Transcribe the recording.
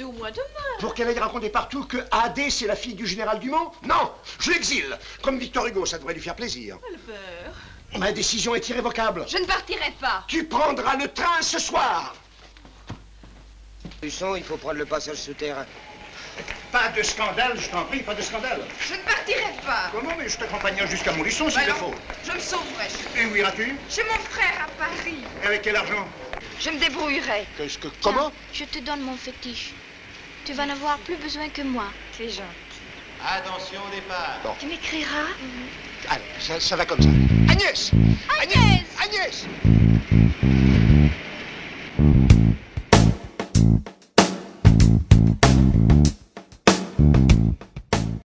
Au mois de mars. Pour qu'elle aille raconter partout que Adé, c'est la fille du général Dumont? Non, je l'exile. Comme Victor Hugo, ça devrait lui faire plaisir. Elle peur. Ma décision est irrévocable. Je ne partirai pas. Tu prendras le train ce soir. Moulinson, il faut prendre le passage souterrain. Pas de scandale, je t'en prie, pas de scandale. Je ne partirai pas. Comment? Mais je t'accompagnerai jusqu'à Moulinson s'il le faut. Je me sauverai. Et où iras-tu? Chez mon frère à Paris. Et avec quel argent? Je me débrouillerai. Qu'est-ce que... Comment? Je te donne mon fétiche. Tu vas n'avoir plus besoin que moi. C'est gentil. Attention au départ. Bon. Tu m'écriras? Allez, ça va comme ça. Agnès! Agnès! Agnès! Agnès!